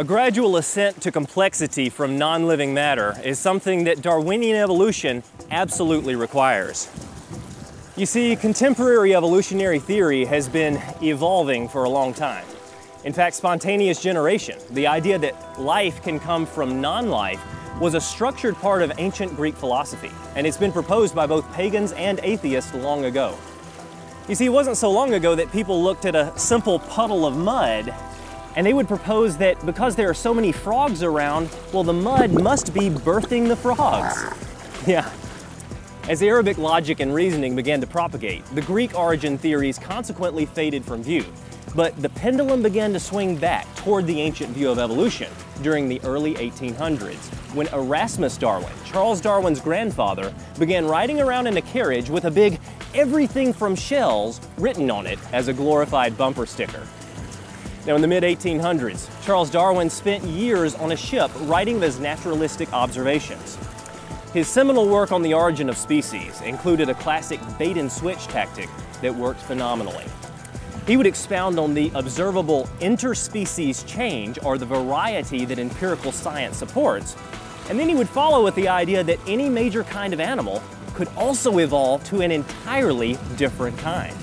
A gradual ascent to complexity from non-living matter is something that Darwinian evolution absolutely requires. You see, contemporary evolutionary theory has been evolving for a long time. In fact, spontaneous generation, the idea that life can come from non-life, was a structured part of ancient Greek philosophy, and it's been proposed by both pagans and atheists long ago. You see, it wasn't so long ago that people looked at a simple puddle of mud and they would propose that because there are so many frogs around, well, the mud must be birthing the frogs. Yeah. As Arabic logic and reasoning began to propagate, the Greek origin theories consequently faded from view. But the pendulum began to swing back toward the ancient view of evolution during the early 1800s, when Erasmus Darwin, Charles Darwin's grandfather, began riding around in a carriage with a big "everything from shells" written on it as a glorified bumper sticker. Now, in the mid-1800s, Charles Darwin spent years on a ship writing his naturalistic observations. His seminal work on the origin of species included a classic bait-and-switch tactic that worked phenomenally. He would expound on the observable interspecies change, or the variety that empirical science supports, and then he would follow with the idea that any major kind of animal could also evolve to an entirely different kind.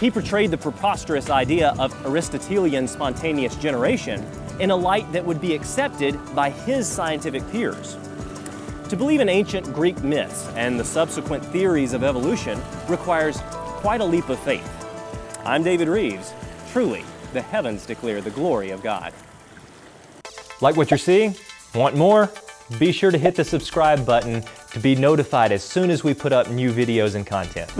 He portrayed the preposterous idea of Aristotelian spontaneous generation in a light that would be accepted by his scientific peers. To believe in ancient Greek myths and the subsequent theories of evolution requires quite a leap of faith. I'm David Reeves. Truly, the heavens declare the glory of God. Like what you're seeing? Want more? Be sure to hit the subscribe button to be notified as soon as we put up new videos and content.